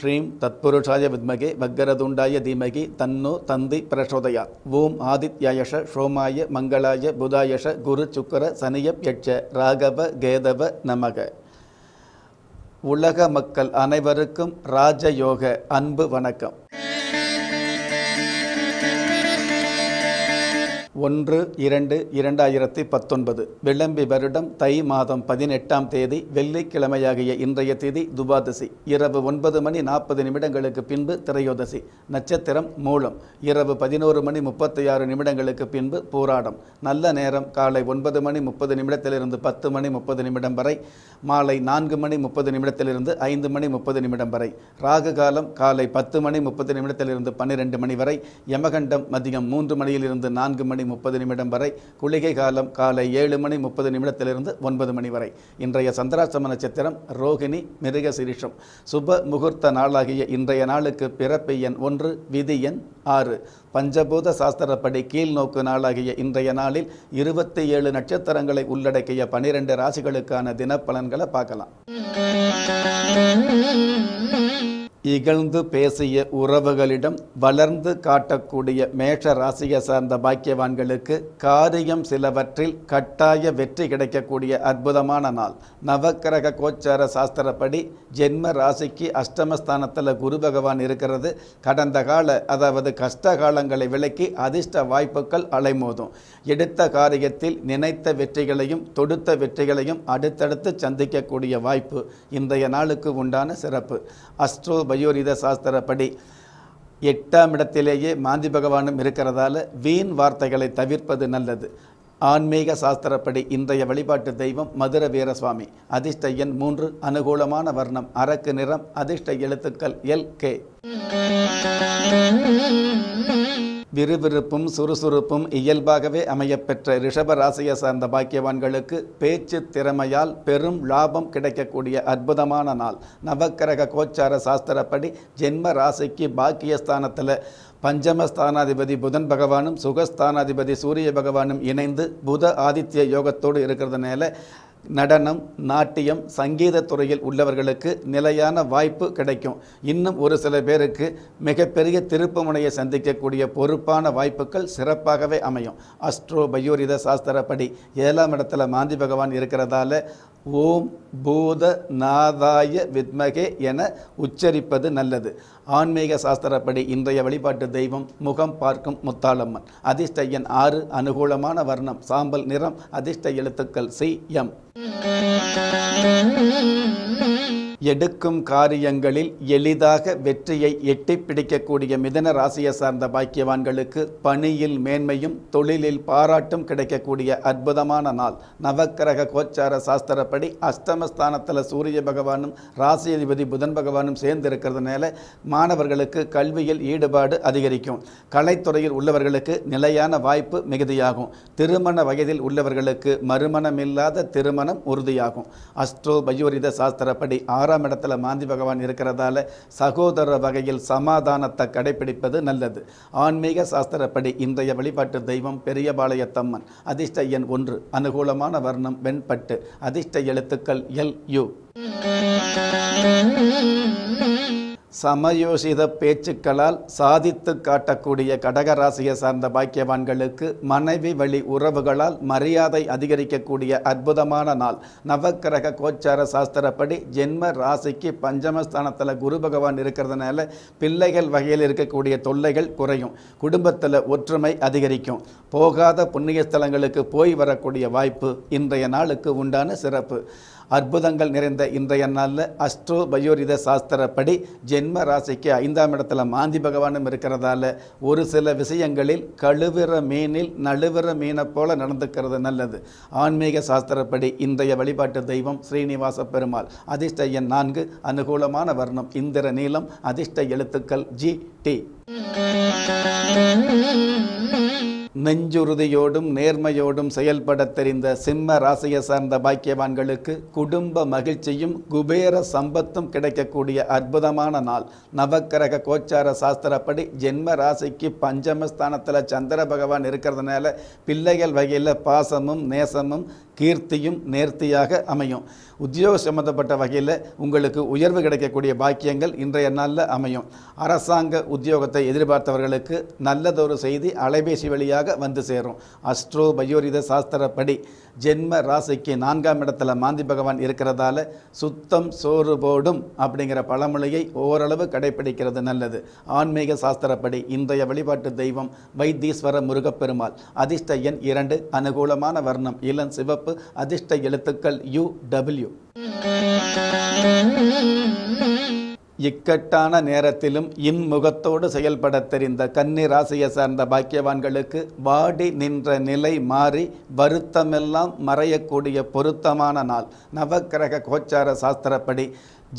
श्रीं तत्पुरुषाय विद्महे वक्रतुंडाय धीमहि तन्नो तन्ति प्रचोदयात्। ओम आदित्याय सोमाय मंगलाय बुधाय गुरु शुक्र शनियप्यच्च राघव गेदव नमः। उलग मक्कल अनैवरुक्कुम राजयोग अन्बु वणक्कम। 1-2-2019 विलंबी वरुடம் தை மாதம் 18ஆம் தேதி வெள்ளிக்கிழமையாகிய இன்றைய தேதி துபாதசி, இரவு 9:40 பின்பு திரையோதசி, நட்சத்திரம் மூலம், இரவு 11:36 பின்பு பூராடம், நல்ல நேரம் காலை 9:30 10:30 வரை, மாலை 4:30 5:30 வரை, ராகு காலம் காலை 10:30 12 வரை, யமகண்டம் மதியம் 3 மணியிலிருந்து 4 மணி 30 நிமிடம் வரை, குளிகை காலம் காலை 7 மணி 30 நிமிடத்திலிருந்து 9 மணி வரை. இன்றைய சந்திராஷ்டம நட்சத்திரம் ரோகிணி மிருக சிரீஷம். சுப முகூர்த்த நாளாகிய இன்றைய நாளுக்கு பிறப்பு எண் 1, விதி எண் 6. பஞ்சபூத சாஸ்திரப்படி கீழ்நோக்கு நாளாகிய இன்றைய நாளில் 27 நட்சத்திரங்களை உள்ளடக்கிய 12 ராசிகளுக்கான தினப்பலன்களை பார்க்கலாம். இகழ்ந்து பேசிய உறவுகளிடம் வளர்ந்து காட்டக்கூடிய மேஷ ராசியை சார்ந்த பாக்கியவான்களுக்கு காரியம் சிலவற்றில் கட்டாய வெற்றி கிடைக்கக்கூடிய அற்புதமான நாள். நவக்கிரக கோச்சார சாஸ்திரப்படி ஜென்ம ராசிக்கு அஷ்டமஸ்தானத்தில் குரு பகவான் இருக்கிறது. கடந்த கால அதாவது கஷ்ட காலங்களை விலக்கி அதிர்ஷ்ட வாய்ப்புகள் அலைமோதும். எடுத்த காரியத்தில் நினைத்த வெற்றிகளையும் தொடுத்த வெற்றிகளையும் அடுத்தடுத்து சந்திக்கக்கூடிய வாய்ப்பு இன்றைய நாளுக்கு உண்டான சிறப்பு. அஸ்ட்ரோ பயோரித சாஸ்திரப்படி 8ஆம் இடத்திலேயே மாந்தி பகவானும் இருக்கிறதால வீண் வார்த்தைகளை தவிர்ப்பது நல்லது. ஆன்மீக சாஸ்திரப்படி இன்றைய வழிபாட்டு தெய்வம் மதுர வீரசுவாமி. அதிர்ஷ்ட எண் 3, அனுகூலமான வர்ணம் அரக்கு நிறம், அதிர்ஷ்ட எழுத்துக்கள் LK. விறுவிறுப்பும் சுறுசுறுப்பும் இயல்பாகவே அமையப்பெற்ற ரிஷப ராசியை சார்ந்த பாக்கியவான்களுக்கு பேச்சு திறமையால் பெரும் லாபம் கிடைக்கக்கூடிய அற்புதமான நாள். நவக்கிரக கோச்சார சாஸ்திரப்படி ஜென்ம ராசிக்கு பாக்கியஸ்தானத்தில் பஞ்சமஸ்தானாதிபதி புதன் பகவானும் சுகஸ்தானாதிபதி சூரிய பகவானும் இணைந்து புத ஆதித்ய யோகத்தோடு இருக்கிறதுனால நடனம், நாட்டியம், சங்கீதத் துறையில் உள்ளவர்களுக்கு நிலையான வாய்ப்பு கிடைக்கும். இன்னும் ஒரு சில பேருக்கு மிகப்பெரிய திருப்புமுனையை சந்திக்கக்கூடிய பொறுப்பான வாய்ப்புகள் சிறப்பாகவே அமையும். அஸ்ட்ரோ பயோரித சாஸ்திரப்படி 7ஆம் இடத்துல மாந்தி பகவான் இருக்கிறதால ஓம் பூத நாதாய வித்மகே என உச்சரிப்பது நல்லது. ஆன்மீக சாஸ்திரப்படி இன்றைய வழிபாட்டு தெய்வம் முகம் பார்க்கும் முத்தாளம்மன். அதிர்ஷ்ட எண் 6, அனுகூலமான வர்ணம் சாம்பல் நிறம், அதிர்ஷ்ட எழுத்துக்கள் CM. எடுக்கும் காரியங்களில் எளிதாக வெற்றியை எட்டி பிடிக்கக்கூடிய மிதுன ராசியை சார்ந்த பாக்கியவான்களுக்கு பணியில் மேன்மையும் தொழிலில் பாராட்டும் கிடைக்கக்கூடிய அற்புதமான நாள். நவக்கிரக கோச்சார சாஸ்திரப்படி அஷ்டமஸ்தானத்தில் சூரிய பகவானும் ராசியதிபதி புதன் பகவானும் சேர்ந்து இருக்கிறதுனால மாணவர்களுக்கு கல்வியில் ஈடுபாடு அதிகரிக்கும். கலைத்துறையில் உள்ளவர்களுக்கு நிலையான வாய்ப்பு மிகுதியாகும். திருமண வயதில் உள்ளவர்களுக்கு மறுமணமில்லாத திருமணம் உறுதியாகும். அஸ்ட்ரோ பயோரித சாஸ்திரப்படி 6ஆம் இடத்துல மாந்தி பகவான் இருக்கிறதால சகோதர வகையில் சமாதானத்தை கடைபிடிப்பது நல்லது. ஆன்மீக சாஸ்திரப்படி இன்றைய வழிபாட்டு தெய்வம் பெரியபாளையத்தம்மன். அதிர்ஷ்ட எண் 1, அனுகூலமான வர்ணம் வெண்பட்டு, அதிர்ஷ்ட எழுத்துக்கள் LU. சமயோசித பேச்சுக்களால் சாதித்து காட்டக்கூடிய கடக ராசியை சார்ந்த பாக்கியவான்களுக்கு மனைவி வழி உறவுகளால் மரியாதை அதிகரிக்கக்கூடிய அற்புதமான நாள். நவக்கிரக கோச்சார சாஸ்திரப்படி ஜென்ம ராசிக்கு பஞ்சமஸ்தானத்தில் குரு பகவான் இருக்கிறதுனால பிள்ளைகள் வகையில் இருக்கக்கூடிய தொல்லைகள் குறையும். குடும்பத்தில் ஒற்றுமை அதிகரிக்கும். போகாத புண்ணிய ஸ்தலங்களுக்கு போய் வரக்கூடிய வாய்ப்பு இன்றைய நாளுக்கு உண்டான சிறப்பு. அற்புதங்கள் நிறைந்த இன்றைய நாளில் அஸ்ட்ரோ பயோரித சாஸ்திரப்படி ஜென்ம ராசிக்கு 5ஆம் இடத்துல மாந்தி பகவானும் இருக்கிறதால ஒரு சில விஷயங்களில் கழுவிற மீனில் நழுவிற மீனை போல நடந்துக்கிறது நல்லது. ஆன்மீக சாஸ்திரப்படி இன்றைய வழிபாட்டு தெய்வம் ஸ்ரீனிவாச பெருமாள். அதிர்ஷ்ட எண் 4, அனுகூலமான வர்ணம் இந்திர நீலம், அதிர்ஷ்ட எழுத்துக்கள் GT. நெஞ்சுறுதியோடும் நேர்மையோடும் செயல்பட தெரிந்த சிம்ம ராசியை சார்ந்த பாக்கியவான்களுக்கு குடும்ப மகிழ்ச்சியும் குபேர சம்பத்தும் கிடைக்கக்கூடிய அற்புதமான நாள். நவக்கிரக கோச்சார சாஸ்திரப்படி ஜென்ம ராசிக்கு பஞ்சமஸ்தானத்தில் சந்திர பகவான் இருக்கிறதுனால பிள்ளைகள் வகையில் பாசமும் நேசமும் கீர்த்தியும் நேர்த்தியாக அமையும். உத்தியோக சம்பந்தப்பட்ட வகையில் உங்களுக்கு உயர்வு கிடைக்கக்கூடிய பாக்கியங்கள் இன்றைய நாளில் அமையும். அரசாங்க உத்தியோகத்தை எதிர்பார்த்தவர்களுக்கு நல்லதொரு செய்தி அலைபேசி வழியாக வந்து சேரும். அஸ்ட்ரோ பயோரித சாஸ்திரப்படி ஜென்ம ராசிக்கு 4ஆம் இடத்துல மாந்தி பகவான் இருக்கிறதால சுத்தம் சோறு போடும் அப்படிங்கிற பழமொழியை ஓரளவு கடைபிடிக்கிறது நல்லது. ஆன்மீக சாஸ்திரப்படி இன்றைய வழிபாட்டு தெய்வம் வைத்தீஸ்வர முருகப்பெருமாள். அதிர்ஷ்ட எண் 2, அனுகூலமான வர்ணம் இளம் சிவப்பு, அதிர்ஷ்ட எழுத்துக்கள் UW. இக்கட்டான நேரத்திலும் இன்முகத்தோடு செயல்பட தெரிந்த கன்னி ராசியை சார்ந்த பாக்கியவான்களுக்கு வாடி நின்ற நிலை மாறி வருத்தமெல்லாம் மறையக்கூடிய பொருத்தமான நாள். நவக்கிரக கோச்சார சாஸ்திரப்படி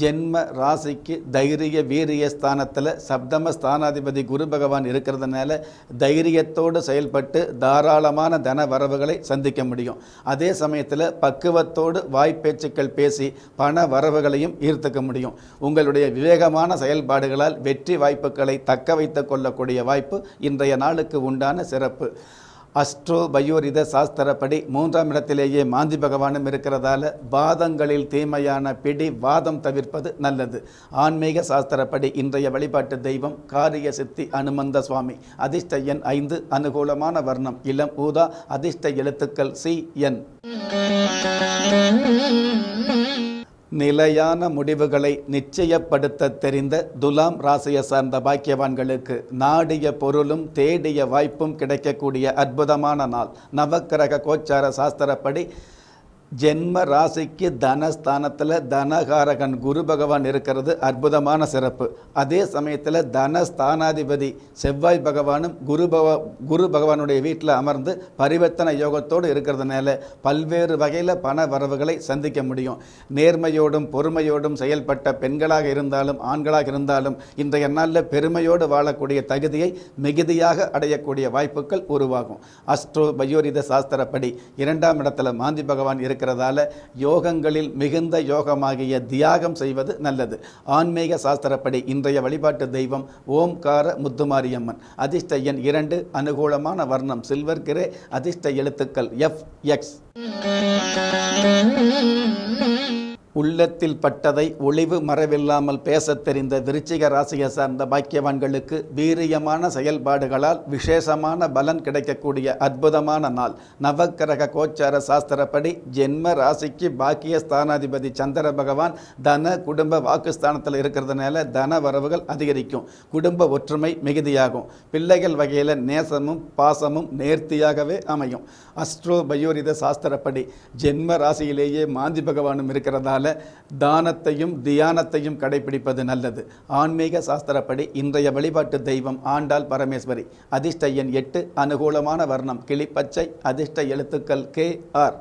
ஜென்ம ராசிக்கு தைரிய வீரிய ஸ்தானத்தில் சப்தம ஸ்தானாதிபதி குரு பகவான் இருக்கிறதுனால தைரியத்தோடு செயல்பட்டு தாராளமான தன வரவுகளை சந்திக்க முடியும். அதே சமயத்தில் பக்குவத்தோடு வாய்ப்பேச்சுக்கள் பேசி பண வரவுகளையும் ஈர்த்துக்க முடியும். உங்களுடைய விவேகமான செயல்பாடுகளால் வெற்றி வாய்ப்புகளை தக்க வைத்து கொள்ளக்கூடிய வாய்ப்பு இன்றைய நாளுக்கு உண்டான சிறப்பு. அஸ்ட்ரோ பயோரித சாஸ்திரப்படி 3ஆம் இடத்திலேயே மாந்தி பகவானும் இருக்கிறதால வாதங்களில் தீமையான பிடி வாதம் தவிர்ப்பது நல்லது. ஆன்மீக சாஸ்திரப்படி இன்றைய வழிபாட்டு தெய்வம் காரிய சித்தி அனுமந்த சுவாமி. அதிர்ஷ்ட எண் 5, அனுகூலமான வர்ணம் இளம் ஊதா, அதிர்ஷ்ட எழுத்துக்கள் CN. நிலையான முடிவுகளை நிச்சயப்படுத்த தெரிந்த துலாம் ராசியை சார்ந்த பாக்கியவான்களுக்கு நாடிய பொருளும் தேடிய வாய்ப்பும் கிடைக்கக்கூடிய அற்புதமான நாள். நவக்கிரக கோச்சார சாஸ்திரப்படி ஜென்ம ராசிக்கு தனஸ்தானத்தில் தனகாரகன் குரு பகவான் இருக்கிறது அற்புதமான சிறப்பு. அதே சமயத்தில் தனஸ்தானாதிபதி செவ்வாய் பகவானும் குரு பகவானுடைய வீட்டில் அமர்ந்து பரிவர்த்தனை யோகத்தோடு இருக்கிறதுனால பல்வேறு வகையில் பண வரவுகளை சந்திக்க முடியும். நேர்மையோடும் பொறுமையோடும் செயல்பட்ட பெண்களாக இருந்தாலும் ஆண்களாக இருந்தாலும் இன்றைய நாளில் பெருமையோடு வாழக்கூடிய தகுதியை மிகுதியாக அடையக்கூடிய வாய்ப்புகள் உருவாகும். அஸ்ட்ரோ பயோரித சாஸ்திரப்படி 2ஆம் இடத்துல மாந்தி பகவான் இருக்கிறதால யோகங்களில் மிகுந்த யோகமாகிய தியாகம் செய்வது நல்லது. ஆன்மீக சாஸ்திரப்படி இன்றைய வழிபாட்டு தெய்வம் ஓம்கார முத்துமாரியம்மன். அதிர்ஷ்ட எண் 2, அனுகூலமான வர்ணம் சில்வர் கிரே, அதிர்ஷ்ட எழுத்துக்கள் FX. உள்ளத்தில் பட்டதை ஒளிவு மறைவில்லாமல் பேசத் தெரிந்த விருச்சிக ராசியை சார்ந்த பாக்கியவான்களுக்கு வீரியமான செயல்பாடுகளால் விசேஷமான பலன் கிடைக்கக்கூடிய அற்புதமான நாள். நவக்கிரக கோச்சார சாஸ்திரப்படி ஜென்ம ராசிக்கு பாக்கிய ஸ்தானாதிபதி சந்திர பகவான் தன குடும்ப வாக்குஸ்தானத்தில் இருக்கிறதுனால தன வரவுகள் அதிகரிக்கும். குடும்ப ஒற்றுமை மிகுதியாகும். பிள்ளைகள் வகையில் நேசமும் பாசமும் நேர்த்தியாகவே அமையும். அஸ்ட்ரோ பயோரித சாஸ்திரப்படி ஜென்ம ராசியிலேயே மாந்தி பகவானும் இருக்கிறதால் தானத்தையும் தியானத்தையும் கடைபிடிப்பது நல்லது. ஆன்மீக சாஸ்திரப்படி இன்றைய வழிபாட்டு தெய்வம் ஆண்டாள் பரமேஸ்வரி. அதிர்ஷ்ட எண் 8, அனுகூலமான வர்ணம் கிளிப்பச்சை, அதிர்ஷ்ட எழுத்துக்கள் KR.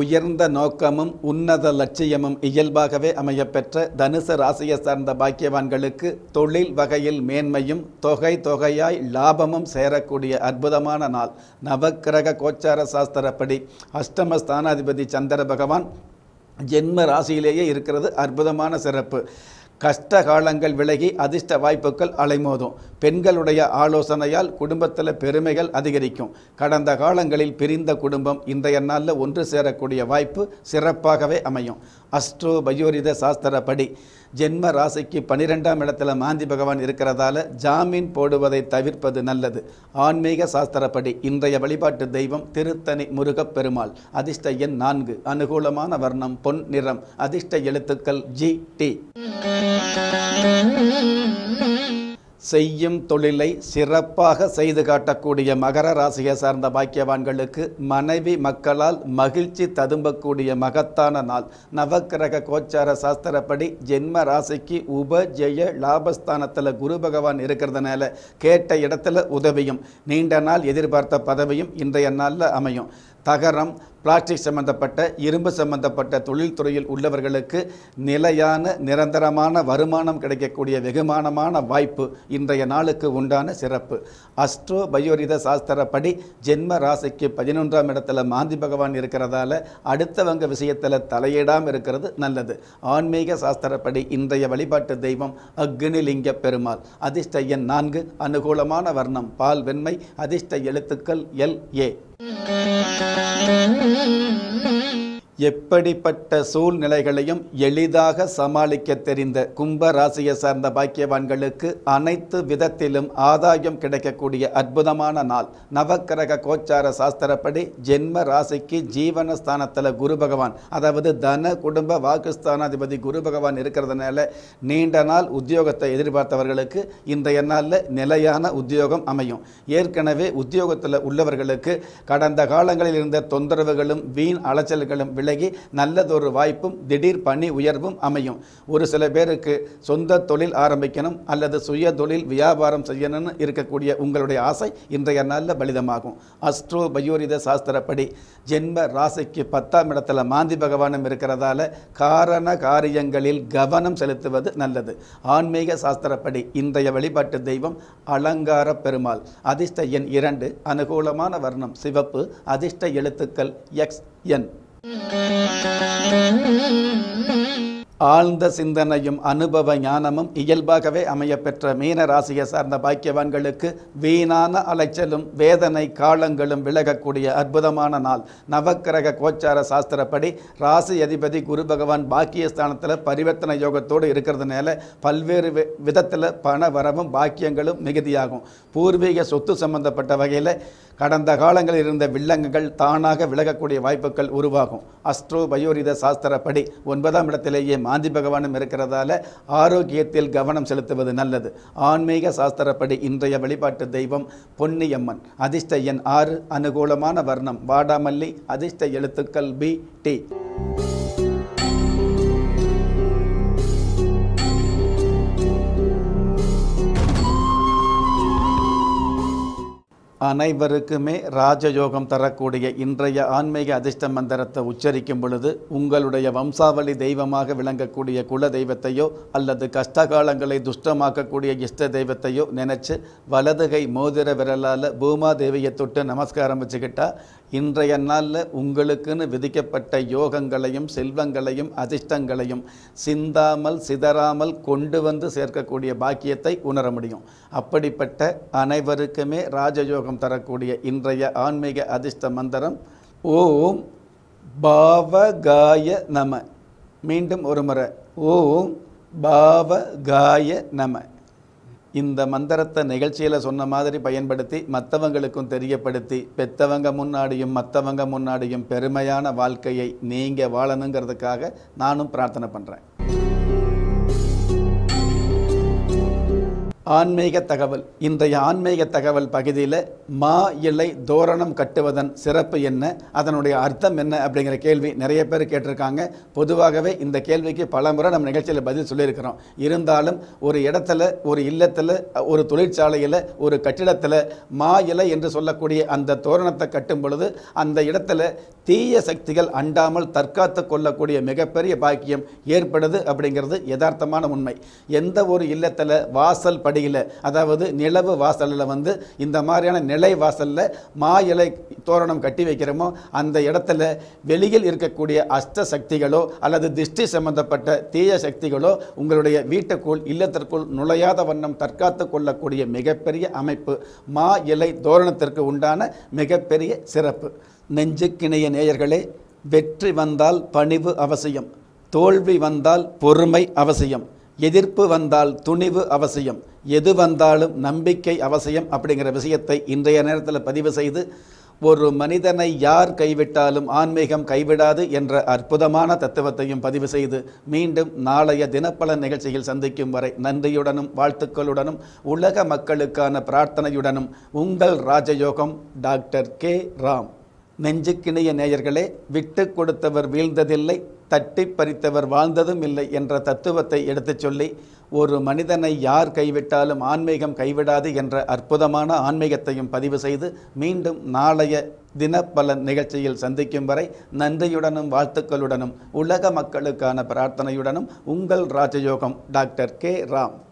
உயர்ந்த நோக்கமும் உன்னத லட்சியமும் இயல்பாகவே அமையப்பெற்ற தனுசு ராசியை சார்ந்த பாக்கியவான்களுக்கு தொழில் வகையில் மேன்மையும் தொகையாய் லாபமும் சேரக்கூடிய அற்புதமான நாள். நவக்கிரக கோச்சார சாஸ்திரப்படி அஷ்டம ஸ்தானாதிபதி சந்திர பகவான் ஜென்ம ராசியிலேயே இருக்கிறது அற்புதமான சிறப்பு. கஷ்ட காலங்கள் விலகி அதிர்ஷ்ட வாய்ப்புகள் அலைமோதும். பெண்களுடைய ஆலோசனையால் குடும்பத்தில் பெருமைகள் அதிகரிக்கும். கடந்த காலங்களில் பிரிந்த குடும்பம் இன்றைய நாளில் ஒன்று சேரக்கூடிய வாய்ப்பு சிறப்பாகவே அமையும். அஸ்ட்ரோ பயோரித சாஸ்திரப்படி ஜென்ம ராசிக்கு 12ஆம் இடத்துல மாந்தி பகவான் இருக்கிறதால ஜாமீன் போடுவதை தவிர்ப்பது நல்லது. ஆன்மீக சாஸ்திரப்படி இன்றைய வழிபாட்டு தெய்வம் திருத்தணி முருகப்பெருமாள். அதிர்ஷ்ட எண் 4, அனுகூலமான வர்ணம் பொன் நிறம், அதிர்ஷ்ட எழுத்துக்கள் GT. செய்யும் தொழிலை சிறப்பாக செய்து காட்டக்கூடிய மகர ராசியை சார்ந்த பாக்கியவான்களுக்கு மனைவி மக்களால் மகிழ்ச்சி ததும்பக்கூடிய மகத்தான நாள். நவக்கிரக கோச்சார சாஸ்திரப்படி ஜென்ம ராசிக்கு உபஜய லாபஸ்தானத்தில் குரு பகவான் இருக்கிறதுனால கேட்ட இடத்துல உதவியும் நீண்ட நாள் எதிர்பார்த்த பதவியும் இன்றைய நாளில் அமையும். தகரம் பிளாஸ்டிக் சம்பந்தப்பட்ட இரும்பு சம்பந்தப்பட்ட தொழில் துறையில் உள்ளவர்களுக்கு நிலையான நிரந்தரமான வருமானம் கிடைக்கக்கூடிய வெகுமானமான வாய்ப்பு இன்றைய நாளுக்கு உண்டான சிறப்பு. அஸ்ட்ரோ பயோரித சாஸ்திரப்படி ஜென்ம ராசிக்கு 11ஆம் இடத்துல மாந்தி பகவான் இருக்கிறதால அடுத்தவங்க விஷயத்தில் தலையிடாமல் இருக்கிறது நல்லது. ஆன்மீக சாஸ்திரப்படி இன்றைய வழிபாட்டு தெய்வம் அக்னிலிங்க பெருமாள். அதிர்ஷ்ட எண் 4, அனுகூலமான வர்ணம் பால் வெண்மை, அதிர்ஷ்ட எழுத்துக்கள் LA. எப்படிப்பட்ட சூழ்நிலைகளையும் எளிதாக சமாளிக்க தெரிந்த கும்ப ராசியை சார்ந்த பாக்கியவான்களுக்கு அனைத்து விதத்திலும் ஆதாயம் கிடைக்கக்கூடிய அற்புதமான நாள். நவக்கிரக கோச்சார சாஸ்திரப்படி ஜென்ம ராசிக்கு ஜீவனஸ்தானத்தில் குரு பகவான், அதாவது தன குடும்ப வாக்குஸ்தானாதிபதி குரு பகவான் இருக்கிறதுனால நீண்ட நாள் உத்தியோகத்தை எதிர்பார்த்தவர்களுக்கு இன்றைய நாளில் நிலையான உத்தியோகம் அமையும். ஏற்கனவே உத்தியோகத்தில் உள்ளவர்களுக்கு கடந்த காலங்களில் இருந்த தொந்தரவுகளும் வீண் அலைச்சல்களும் விலகி நல்லதொரு வாய்ப்பும் திடீர் பணி உயர்வும் அமையும். ஒரு சில பேருக்கு சொந்த தொழில் ஆரம்பிக்கணும் அல்லது சுய தொழில் வியாபாரம் செய்யணும்னு இருக்கக்கூடிய உங்களுடைய ஆசை இன்றைய நாளில் பலிதமாகும். அஸ்ட்ரோ பயோரித சாஸ்திரப்படி ஜென்ம ராசிக்கு 10ஆம் இடத்துல மாந்தி பகவானும் இருக்கிறதால காரண காரியங்களில் கவனம் செலுத்துவது நல்லது. ஆன்மீக சாஸ்திரப்படி இன்றைய வழிபாட்டு தெய்வம் அலங்கார பெருமாள். அதிர்ஷ்ட எண் 2, அனுகூலமான வர்ணம் சிவப்பு, அதிர்ஷ்ட எழுத்துக்கள் XN. ஆழ்ந்த சிந்தனையும் அனுபவ ஞானமும் இயல்பாகவே அமையப்பெற்ற மீன ராசியை சார்ந்த பாக்கியவான்களுக்கு வீணான அலைச்சலும் வேதனை காலங்களும் விலகக்கூடிய அற்புதமான நாள். நவக்கிரக கோச்சார சாஸ்திரப்படி ராசி அதிபதி குரு பகவான் பாக்கியஸ்தானத்தில் பரிவர்த்தனை யோகத்தோடு இருக்கிறதுனால பல்வேறு விதத்தில் பண வரவும் பாக்கியங்களும் மிகுதியாகும். பூர்வீக சொத்து சம்பந்தப்பட்ட வகையில் கடந்த காலங்களில் இருந்த வில்லங்கங்கள் தானாக விலகக்கூடிய வாய்ப்புகள் உருவாகும். அஸ்ட்ரோ பயோரித சாஸ்திரப்படி 9ஆம் இடத்திலேயே மாந்தி பகவானும் இருக்கிறதால ஆரோக்கியத்தில் கவனம் செலுத்துவது நல்லது. ஆன்மீக சாஸ்திரப்படி இன்றைய வழிபாட்டு தெய்வம் பொன்னியம்மன். அதிர்ஷ்ட எண் 6, அனுகூலமான வர்ணம் வாடாமல்லி, அதிர்ஷ்ட எழுத்துக்கள் BT. அனைவருக்குமே ராஜயோகம் தரக்கூடிய இன்றைய ஆன்மீக அதிர்ஷ்ட மந்திரத்தை உச்சரிக்கும் பொழுது உங்களுடைய வம்சாவளி தெய்வமாக விளங்கக்கூடிய குல தெய்வத்தையோ அல்லது கஷ்டகாலங்களை துஷ்டமாக்கக்கூடிய இஷ்ட தெய்வத்தையோ நினச்சி வலதுகை மோதிர விரலால் பூமாதேவியை தொட்டு நமஸ்காரம் வச்சுக்கிட்டால் இன்றைய நாளில் உங்களுக்குன்னு விதிக்கப்பட்ட யோகங்களையும் செல்வங்களையும் அதிர்ஷ்டங்களையும் சிந்தாமல் சிதறாமல் கொண்டு வந்து சேர்க்கக்கூடிய பாக்கியத்தை உணர முடியும். அப்படிப்பட்ட அனைவருக்குமே ராஜயோகம் தரக்கூடிய இன்றைய ஆன்மீக அதிர்ஷ்ட மந்திரம் ஓம் பாவகாய நம. மீண்டும் ஒரு முறை ஓம் பாவகாய நம. இந்த மந்திரத்தை நிகழ்ச்சியில் சொன்ன மாதிரி பயன்படுத்தி மற்றவங்களுக்கும் தெரியப்படுத்தி பெற்றவங்க முன்னாடியும் பெருமையான வாழ்க்கையை நீங்கள் வாழணுங்கிறதுக்காக நானும் பிரார்த்தனை பண்ணுறேன். ஆன்மீக தகவல். இன்றைய ஆன்மீக தகவல் பகுதியில் மா இலை தோரணம் கட்டுவதன் சிறப்பு என்ன, அதனுடைய அர்த்தம் என்ன அப்படிங்கிற கேள்வி நிறைய பேர் கேட்டிருக்காங்க. பொதுவாகவே இந்த கேள்விக்கு பல முறை நம்ம நிகழ்ச்சியில் பதில் சொல்லியிருக்கிறோம். இருந்தாலும் ஒரு இடத்துல, ஒரு இல்லத்தில், ஒரு தொழிற்சாலையில், ஒரு கட்டிடத்தில் மா இலை என்று சொல்லக்கூடிய அந்த தோரணத்தை கட்டும் பொழுது அந்த இடத்துல தீய சக்திகள் அண்டாமல் தற்காத்து கொள்ளக்கூடிய மிகப்பெரிய பாக்கியம் ஏற்படுது அப்படிங்கிறது யதார்த்தமான உண்மை. எந்த ஒரு இல்லத்தில் வாசல் படியில், அதாவது நிலவு வாசலில் வந்து இந்த மாதிரியான நிலை வாசலில் மா இலை தோரணம் கட்டி வைக்கிறோமோ அந்த இடத்துல வெளியில் இருக்கக்கூடிய அஷ்ட சக்திகளோ அல்லது திஷ்டி சம்பந்தப்பட்ட தீய சக்திகளோ உங்களுடைய வீட்டுக்குள் இல்லத்திற்குள் நுழையாத வண்ணம் தற்காத்து கொள்ளக்கூடிய மிகப்பெரிய அமைப்பு மா இலை தோரணத்திற்கு உண்டான மிகப்பெரிய சிறப்பு. நெஞ்சுக்கிணைய நேயர்களே, வெற்றி வந்தால் பணிவு அவசியம், தோல்வி வந்தால் பொறுமை அவசியம், எதிர்ப்பு வந்தால் துணிவு அவசியம், எது வந்தாலும் நம்பிக்கை அவசியம் அப்படிங்கிற விஷயத்தை இன்றைய நேரத்தில் பதிவு செய்து ஒரு மனிதனை யார் கைவிட்டாலும் ஆன்மீகம் கைவிடாது என்ற அற்புதமான தத்துவத்தையும் பதிவு செய்து மீண்டும் நாளைய தினப்பலன் நிகழ்ச்சியில் சந்திக்கும் வரை நன்றியுடனும் வாழ்த்துக்களுடனும் உலக மக்களுக்கான பிரார்த்தனையுடனும் உங்கள் ராஜயோகம் Dr. K. Ram. நெஞ்சுக்கிணைய நேயர்களே, விட்டு கொடுத்தவர் வீழ்ந்ததில்லை, தட்டி பறித்தவர் வாழ்ந்ததும் இல்லை என்ற தத்துவத்தை எடுத்துச் சொல்லி ஒரு மனிதனை யார் கைவிட்டாலும் ஆன்மீகம் கைவிடாது என்ற அற்புதமான ஆன்மீகத்தையும் பதிவு செய்து மீண்டும் நாளைய தினபலன் நிகழ்ச்சியில் சந்திக்கும் வரை நன்றியுடனும் வாழ்த்துக்களுடனும் உலக மக்களுக்கான பிரார்த்தனையுடனும் உங்கள் ராஜயோகம் டாக்டர் கே ராம்.